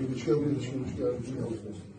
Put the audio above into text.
maybe show me the change strategy elsewhere.